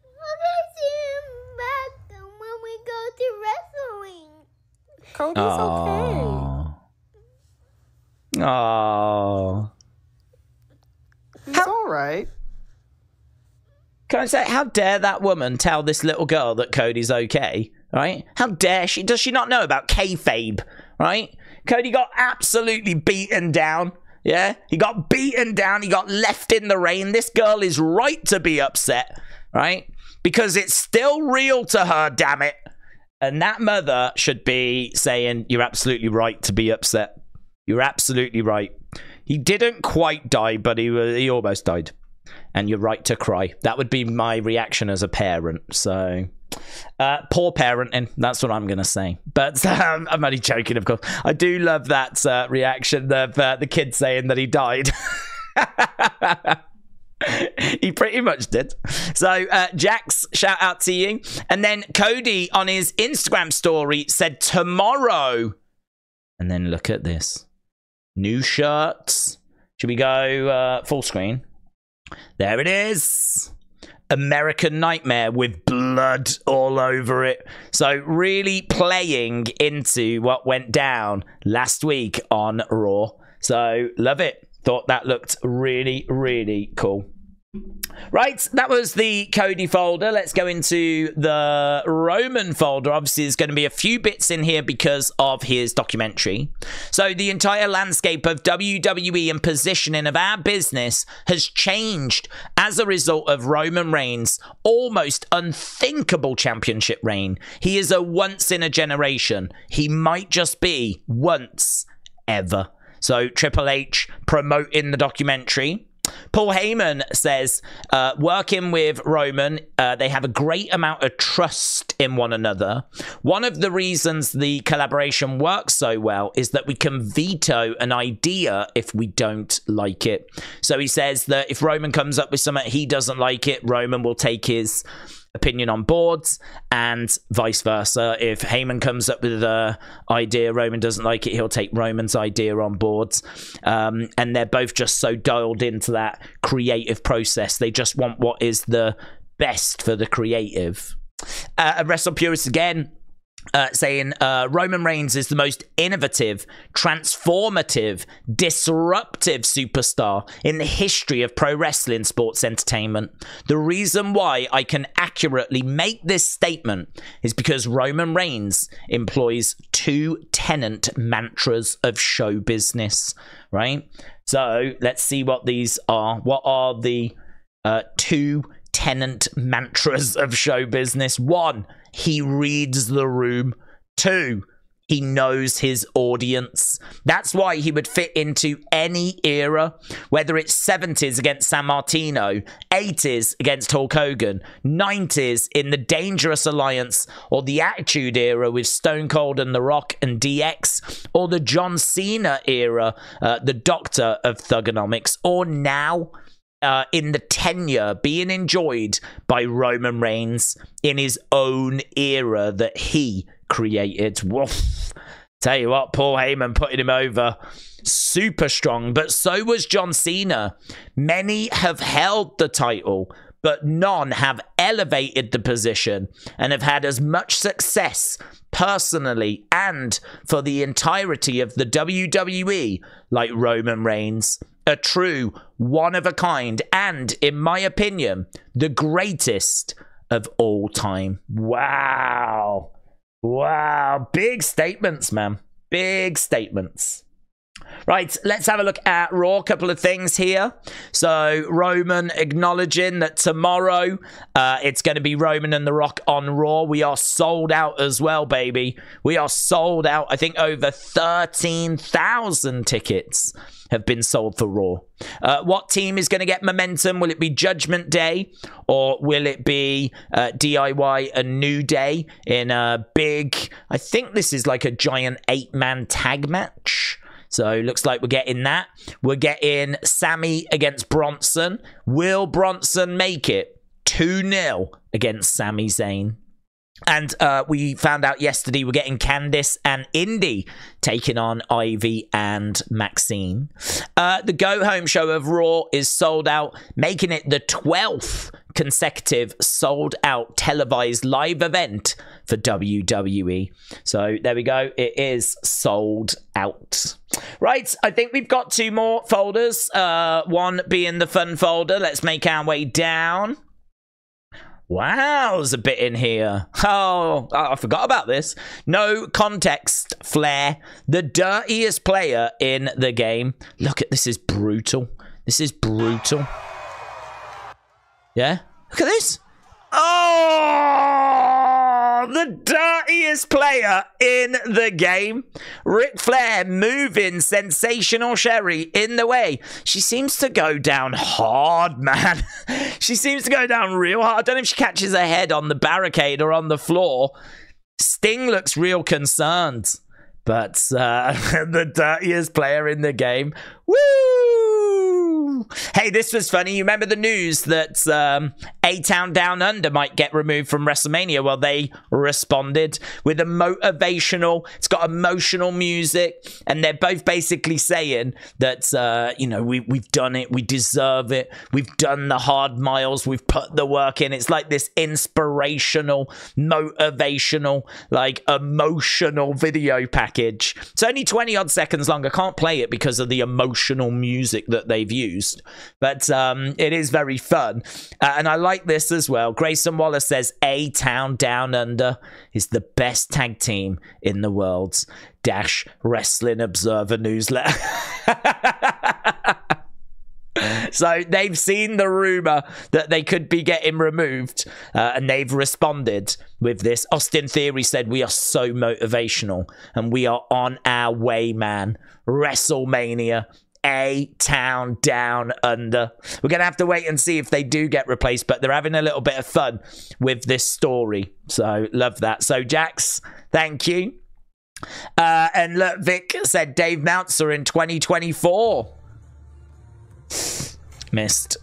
We'll see him back when we go to wrestling. Cody's Aww. Okay. Aww. He's all right. Can I say, how dare that woman tell this little girl that Cody's okay? Right? How dare she? Does she not know about kayfabe? Right? Cody got absolutely beaten down. Yeah? He got beaten down. He got left in the rain. This girl is right to be upset. Right? Because it's still real to her, damn it. And that mother should be saying, you're absolutely right to be upset. You're absolutely right. He didn't quite die, but he almost died. And you're right to cry. That would be my reaction as a parent. So... poor parenting, that's what I'm gonna say, but I'm only joking, of course. I do love that reaction of the kid saying that he died. He pretty much did. So Jax, shout out to you. And then Cody on his Instagram story said tomorrow, and then look at this new shirts. Should we go full screen? There it is. American Nightmare with blood all over it. So really playing into what went down last week on Raw. So love it. Thought that looked really, really cool. Right, that was the Cody folder. Let's go into the Roman folder. Obviously, there's going to be a few bits in here because of his documentary. So the entire landscape of WWE and positioning of our business has changed as a result of Roman Reigns' almost unthinkable championship reign. He is a once in a generation. He might just be once ever. So Triple H promoting the documentary. Paul Heyman says, working with Roman, they have a great amount of trust in one another. One of the reasons the collaboration works so well is that we can veto an idea if we don't like it. So he says that if Roman comes up with something he doesn't like it, Roman will take his opinion on boards, and vice versa. If Heyman comes up with an idea, Roman doesn't like it, he'll take Roman's idea on boards. And they're both just so dialed into that creative process. They just want what is the best for the creative. And WrestlePurist again, saying Roman Reigns is the most innovative, transformative, disruptive superstar in the history of pro wrestling sports entertainment. The reason why I can accurately make this statement is because Roman Reigns employs two tenant mantras of show business, right? So let's see what these are. What are the two tenant mantras of show business? One, he reads the room. Two, he knows his audience. That's why he would fit into any era, whether it's 70s against San Martino, 80s against Hulk Hogan, 90s in the Dangerous Alliance, or the Attitude Era with Stone Cold and The Rock and DX, or the John Cena era, the Doctor of Thugonomics, or now, in the tenure being enjoyed by Roman Reigns in his own era that he created. Woof. Tell you what, Paul Heyman putting him over super strong, but so was John Cena. Many have held the title, but none have elevated the position and have had as much success personally and for the entirety of the WWE like Roman Reigns. A true one-of-a-kind and, in my opinion, the greatest of all time. Wow. Wow. Big statements, man. Big statements. Right, let's have a look at Raw. A couple of things here. So Roman acknowledging that tomorrow it's going to be Roman and The Rock on Raw. We are sold out as well, baby. We are sold out. I think over 13,000 tickets have been sold for Raw. What team is going to get momentum? Will it be Judgment Day, or will it be DIY and New Day in a big, I think this is like a giant 8-man tag match? So looks like we're getting that. We're getting Sammy against Bronson. Will Bronson make it? 2-0 against Sami Zayn. And we found out yesterday we're getting Candice and Indy taking on Ivy and Maxine. The go-home show of Raw is sold out, making it the 12th consecutive sold-out televised live event for WWE. So there we go. It is sold out. Right, I think we've got two more folders, one being the fun folder. Let's make our way down. Wow, there's a bit in here. Oh, I forgot about this. No context, Flair, the dirtiest player in the game. Look at this, is brutal. This is brutal. Yeah, look at this. Oh, the dirtiest player in the game. Ric Flair moving Sensational Sherry in the way. She seems to go down hard, man. She seems to go down real hard. I don't know if she catches her head on the barricade or on the floor. Sting looks real concerned. But the dirtiest player in the game. Woo! Hey, this was funny. You remember the news that A-Town Down Under might get removed from WrestleMania? Well, they responded with a motivational, it's got emotional music, and they're both basically saying that, you know, we've done it, we deserve it, we've done the hard miles, we've put the work in. It's like this inspirational, motivational, like emotional video package. It's only 20-odd seconds long. I can't play it because of the emotional music that they've used, but it is very fun, and I like this as well. Grayson Waller says A-Town Down Under is the best tag team in the world's dash Wrestling Observer newsletter. So they've seen the rumor that they could be getting removed, and they've responded with this. Austin Theory said, we are so motivational and we are on our way, man. WrestleMania, A-Town Down Under. We're going to have to wait and see if they do get replaced, but they're having a little bit of fun with this story. So love that. So Jax, thank you. And look, Vic said Dave Meltzer in 2024. Missed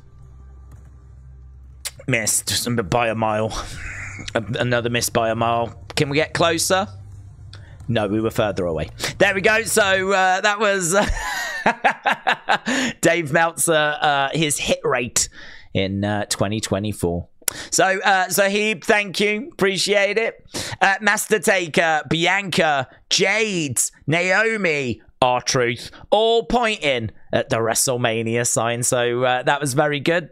by a mile. Another miss by a mile. Can we get closer? No, we were further away. There we go. So that was Dave Meltzer, his hit rate in 2024. So, Sahib, thank you. Appreciate it. Master Taker, Bianca, Jade, Naomi, R-Truth, all pointing at the WrestleMania sign. So that was very good.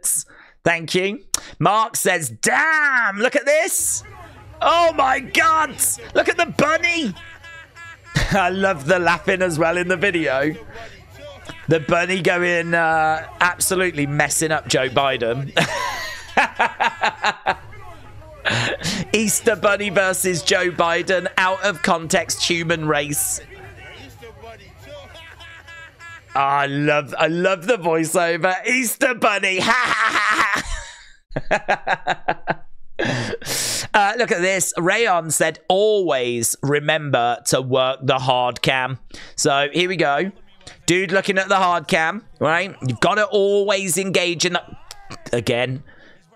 Thank you. Mark says, damn, look at this. Oh, my God. Look at the bunny. I love the laughing as well in the video. The bunny going absolutely messing up Joe Biden. Easter Bunny versus Joe Biden, out of context human race. Oh, I love the voiceover. Easter Bunny. Ha ha ha. Look at this. Rayon said, always remember to work the hard cam. So here we go. Dude looking at the hard cam, right? You've got to always engage in the... Again,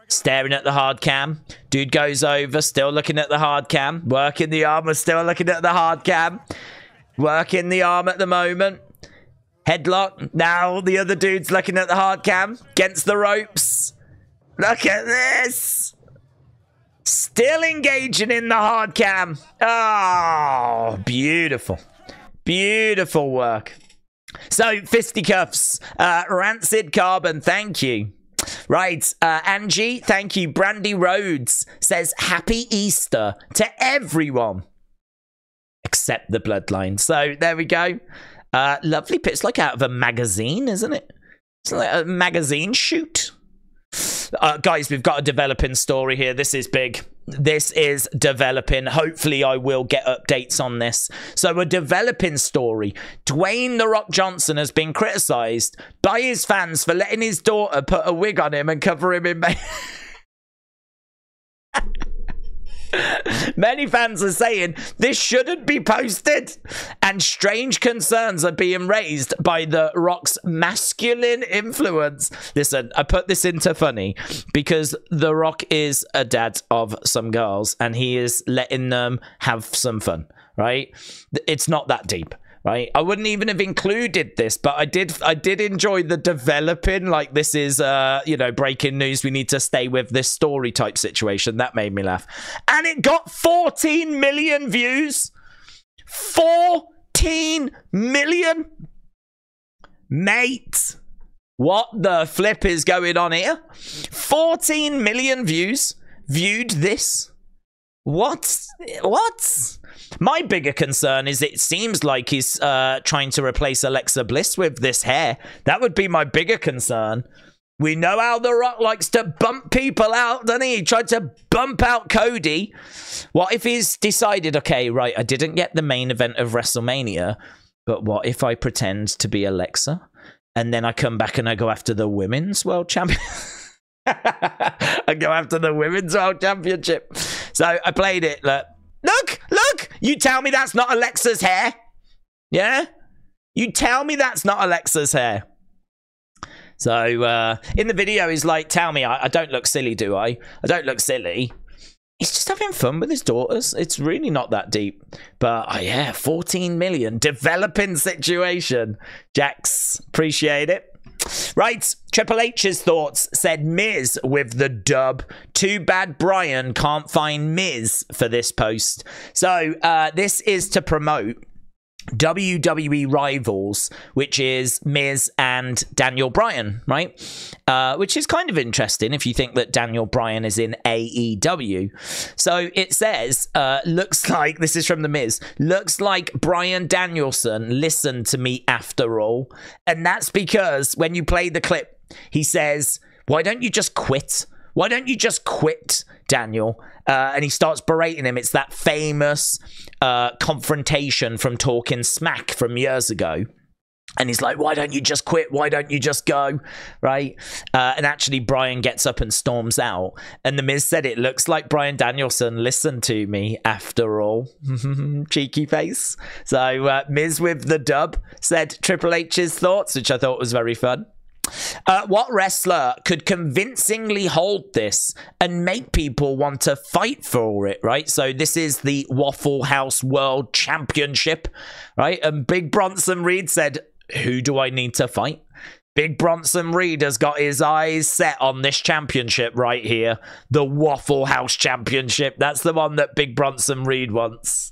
staring at the hard cam. Dude goes over, still looking at the hard cam. Working the arm, we're still looking at the hard cam. Working the arm at the moment. Headlock. Now the other dude's looking at the hard cam. Against the ropes. Look at this. Still engaging in the hard cam. Oh, beautiful. Beautiful work. So, fisticuffs. Rancid Carbon, thank you. Right, Angie, thank you. Brandy Rhodes says, happy Easter to everyone. Except the bloodline. So, there we go. Lovely picture. It's like out of a magazine, isn't it? It's like a magazine shoot. Guys, we've got a developing story here. This is big. This is developing. Hopefully, I will get updates on this. So, a developing story. Dwayne The Rock Johnson has been criticised by his fans for letting his daughter put a wig on him and cover him in makeup. Many fans are saying this shouldn't be posted, and strange concerns are being raised by The Rock's masculine influence. Listen, I put this into funny because The Rock is a dad of some girls and he is letting them have some fun, right? It's not that deep, right? I wouldn't even have included this, but I did enjoy the developing, like this is, you know, breaking news, we need to stay with this story type situation. That made me laugh. And it got 14 million views. 14 million? Mate, what the flip is going on here? 14 million views viewed this. What? My bigger concern is it seems like he's trying to replace Alexa Bliss with this hair. That would be my bigger concern. We know how The Rock likes to bump people out, doesn't he? He tried to bump out Cody. What if he's decided, okay, right, I didn't get the main event of WrestleMania, but what if I pretend to be Alexa and then I come back and I go after the Women's World Championship? I go after the Women's World Championship. So I played it. Look, you tell me that's not Alexa's hair. Yeah? You tell me that's not Alexa's hair. So in the video, he's like, tell me, I don't look silly, do I? I don't look silly. He's just having fun with his daughters. It's really not that deep. But, oh yeah, 14 million. Developing situation. Jax, appreciate it. Right, Triple H's thoughts said Miz with the dub. Too bad Brian can't find Miz for this post. So this is to promote WWE Rivals, which is Miz and Daniel Bryan, right? Which is kind of interesting if you think that Daniel Bryan is in AEW. So it says, looks like, this is from The Miz, looks like Bryan Danielson listened to me after all. And that's because when you play the clip, he says, why don't you just quit? Why don't you just quit, Daniel? And he starts berating him. It's that famous confrontation from Talking Smack from years ago. And he's like, why don't you just quit? Why don't you just go? Right? And actually, Brian gets up and storms out. And The Miz said, it looks like Bryan Danielson listened to me after all. Cheeky face. So Miz with the dub said Triple H's thoughts, which I thought was very fun. What wrestler could convincingly hold this and make people want to fight for it, right? So this is the Waffle House World Championship, right? And Big Bronson Reed said, who do I need to fight? Big Bronson Reed has got his eyes set on this championship right here. The Waffle House Championship. That's the one that Big Bronson Reed wants.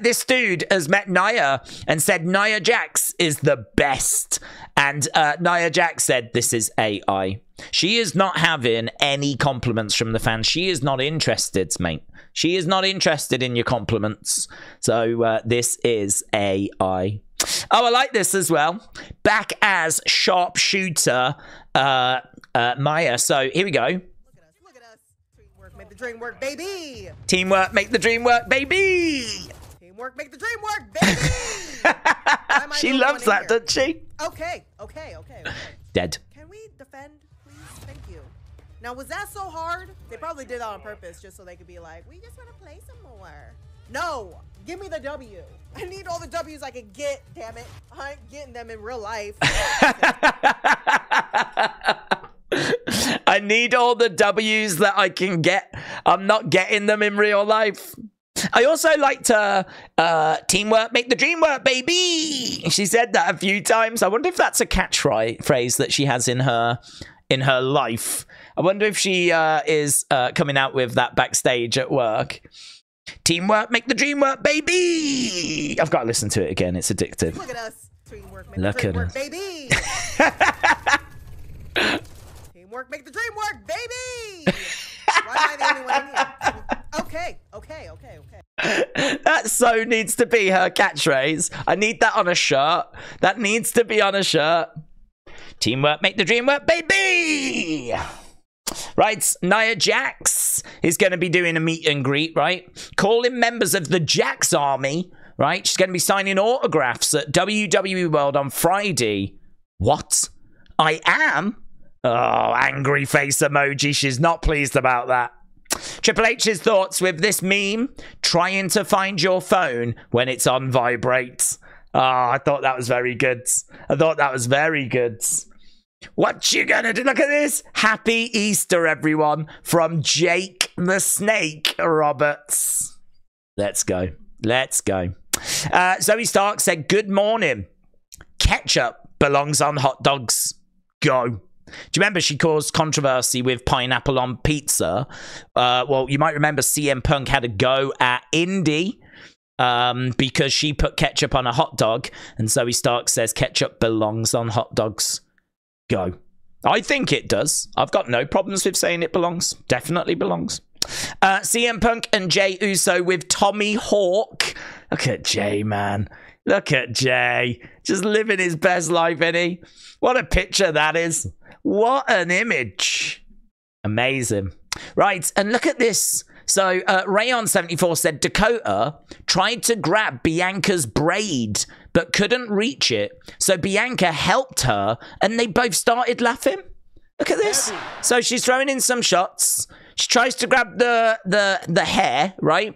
This dude has met Nia and said Nia Jax is the best. And Nia Jax said, this is AI. She is not having any compliments from the fans. She is not interested, mate. She is not interested in your compliments. So this is AI. Oh, I like this as well. Back as sharpshooter Maya. So here we go. The dream work, baby. Teamwork, make the dream work, baby. Teamwork, make the dream work, baby. She loves that, doesn't she? Okay, okay, okay. Dead. Can we defend, please? Thank you. Now, was that so hard? They probably did that on purpose just so they could be like, we just want to play some more. No, give me the W. I need all the W's I can get, damn it. I ain't getting them in real life. I need all the W's that I can get. I'm not getting them in real life. I also like to teamwork, make the dream work, baby. She said that a few times. I wonder if that's a catchphrase that she has in her life. I wonder if she is coming out with that backstage at work. Teamwork, make the dream work, baby. I've got to listen to it again. It's addictive. Look at us. Teamwork, make the dream work, baby. Work, make the dream work, baby. Why am I the only one here? Okay, okay, okay, okay. That so needs to be her catchphrase. I need that on a shirt. That needs to be on a shirt. Teamwork, make the dream work, baby. Right, Nia Jax is going to be doing a meet and greet, right? Calling members of the Jax Army, right? She's going to be signing autographs at WWE World on Friday. What? I am? Oh, angry face emoji. She's not pleased about that. Triple H's thoughts with this meme. Trying to find your phone when it's on vibrate. Oh, I thought that was very good. I thought that was very good. What you gonna do? Look at this. Happy Easter, everyone. From Jake the Snake Roberts. Let's go. Let's go. Zoe Stark said, good morning. Ketchup belongs on hot dogs. Go. Do you remember she caused controversy with pineapple on pizza? Well, you might remember CM Punk had a go at Indy because she put ketchup on a hot dog. And Zoe Stark says ketchup belongs on hot dogs. Go. I think it does. I've got no problems with saying it belongs. Definitely belongs. CM Punk and Jey Uso with Tommy Hawk. Look at Jey, man. Look at Jey. Just living his best life, isn't he? What a picture that is. What an image. Amazing. Right, and look at this. So, Rayon74 said, Dakota tried to grab Bianca's braid, but couldn't reach it. So, Bianca helped her, and they both started laughing. Look at this. So, she's throwing in some shots. She tries to grab the hair, right?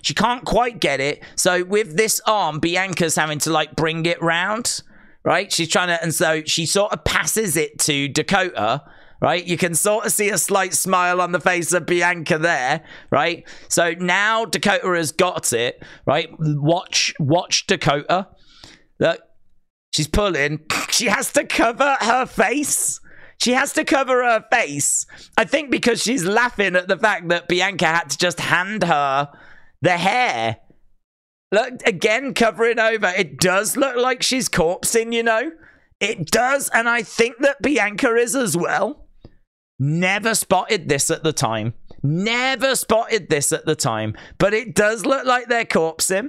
She can't quite get it. So, with this arm, Bianca's having to, like, bring it round. right? She's trying to, and so she sort of passes it to Dakota, right? You can sort of see a slight smile on the face of Bianca there, right? So now Dakota has got it, right? Watch Dakota. Look, she's pulling. She has to cover her face. She has to cover her face, I think, because she's laughing at the fact that Bianca had to just hand her the hair. Look, again, covering over. It does look like she's corpsing, you know. It does, and I think that Bianca is as well. Never spotted this at the time. Never spotted this at the time. But it does look like they're corpsing.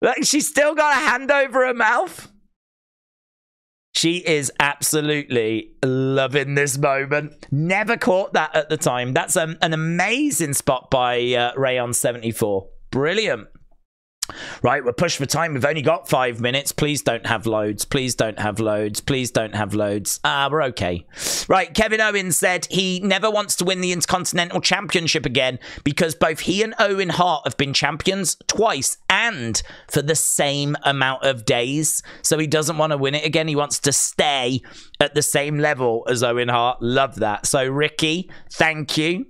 Look, she's still got a hand over her mouth. She is absolutely loving this moment. Never caught that at the time. That's an amazing spot by Rayon74. Brilliant. Right, we're pushed for time. We've only got 5 minutes. Please don't have loads. Please don't have loads. Please don't have loads. We're okay. Right, Kevin Owens said he never wants to win the Intercontinental Championship again because both he and Owen Hart have been champions twice and for the same amount of days. So he doesn't want to win it again. He wants to stay at the same level as Owen Hart. Love that. So, Ricky, thank you.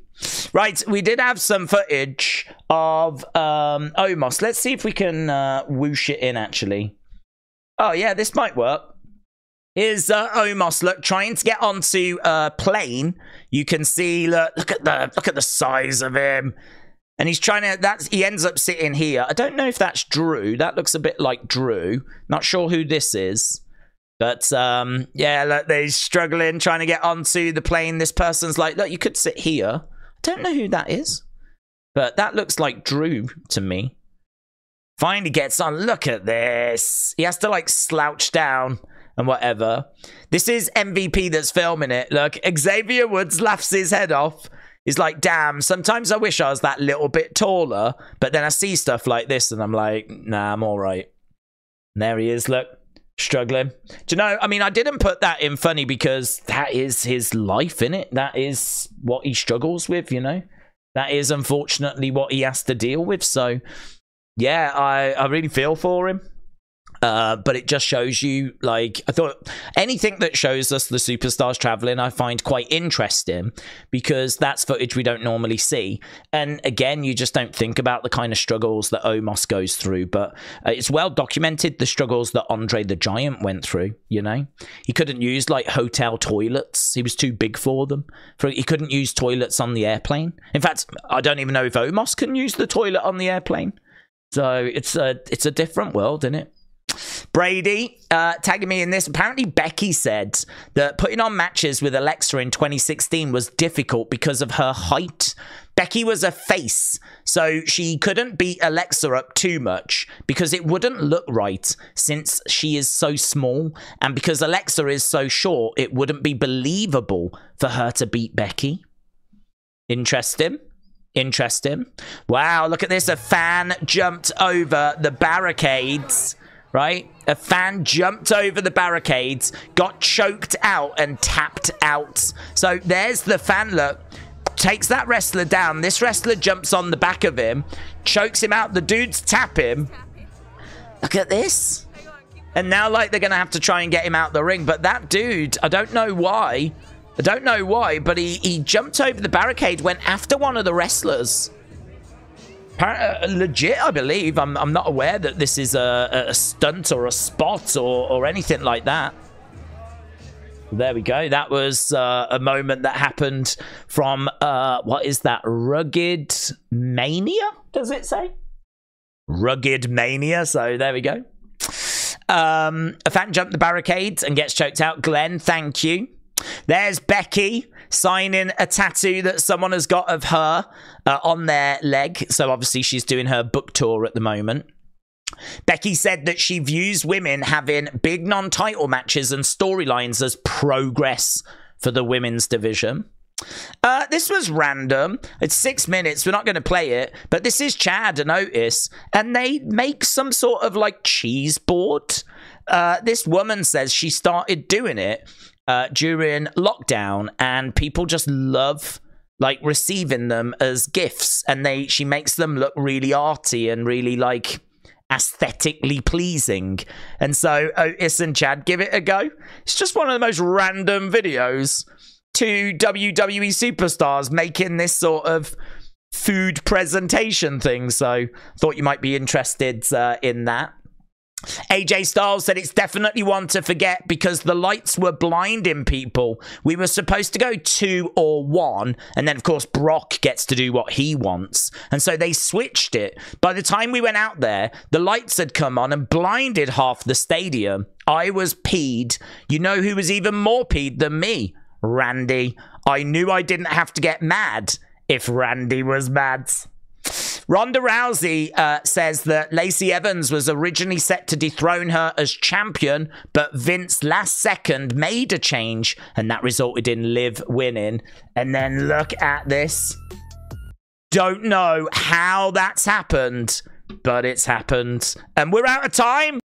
Right, we did have some footage of Omos. Let's see if we can whoosh it in, actually. Oh, yeah, this might work. Here's Omos, look, trying to get onto a plane. You can see, look at the size of him. And he's trying to, he ends up sitting here. I don't know if that's Drew. That looks a bit like Drew. Not sure who this is. But, yeah, look, they're struggling, trying to get onto the plane. This person's like, look, you could sit here. Don't know who that is, but that looks like Drew to me. Finally gets on. Look at this. He has to, like, slouch down and whatever. This is MVP that's filming it. Look, Xavier Woods laughs his head off. He's like, damn, sometimes I wish I was that little bit taller, but then I see stuff like this and I'm like, nah, I'm all right. And there he is, look, struggling. Do you know, I mean, I didn't put that in funny because that is his life, innit? That is what he struggles with, you know? That is, unfortunately, what he has to deal with. So, yeah, I really feel for him. But it just shows you, like, I thought anything that shows us the superstars traveling, I find quite interesting because that's footage we don't normally see. And again, you just don't think about the kind of struggles that Omos goes through, but it's well documented the struggles that Andre the Giant went through, you know? He couldn't use, like, hotel toilets. He was too big for them. He couldn't use toilets on the airplane. In fact, I don't even know if Omos can use the toilet on the airplane. So it's a different world, isn't it? Brady tagging me in this. Apparently Becky said that putting on matches with Alexa in 2016 was difficult because of her height. Becky was a face, so she couldn't beat Alexa up too much because it wouldn't look right since she is so small, and because Alexa is so short, it wouldn't be believable for her to beat Becky. Interesting. Interesting. Wow, look at this. A fan jumped over the barricades. Right? A fan jumped over the barricades, got choked out and tapped out. So there's the fan, look. Takes that wrestler down. This wrestler jumps on the back of him, chokes him out. The dudes tap him. Look at this. And now, like, they're going to have to try and get him out of the ring. But that dude, I don't know why. I don't know why, but he jumped over the barricade, went after one of the wrestlers. Legit, I believe. I'm not aware that this is a stunt or a spot or anything like that. There we go. That was a moment that happened from, what is that? Rugged Mania, does it say? Rugged Mania. So there we go. A fan jumped the barricades and gets choked out. Glenn, thank you. There's Becky signing a tattoo that someone has got of her on their leg. So obviously she's doing her book tour at the moment. Becky said that she views women having big non-title matches and storylines as progress for the women's division. This was random. It's 6 minutes. We're not going to play it. But this is Chad and Otis. And they make some sort of, like, cheese board. This woman says she started doing it during lockdown, and people just love, like, receiving them as gifts, and she makes them look really arty and really, like, aesthetically pleasing. And so Otis and Chad give it a go. It's just one of the most random videos. Two WWE superstars making this sort of food presentation thing. So thought you might be interested in that. AJ Styles said it's definitely one to forget because the lights were blinding people. We were supposed to go 2 or 1, and then of course Brock gets to do what he wants, and so they switched it. By the time we went out there, the lights had come on and blinded half the stadium. I was peed. You know who was even more peed than me? Randy. I knew I didn't have to get mad if Randy was mad. Ronda Rousey says that Lacey Evans was originally set to dethrone her as champion, but Vince last second made a change, and that resulted in Liv winning. And then look at this. Don't know how that's happened, but it's happened. And we're out of time.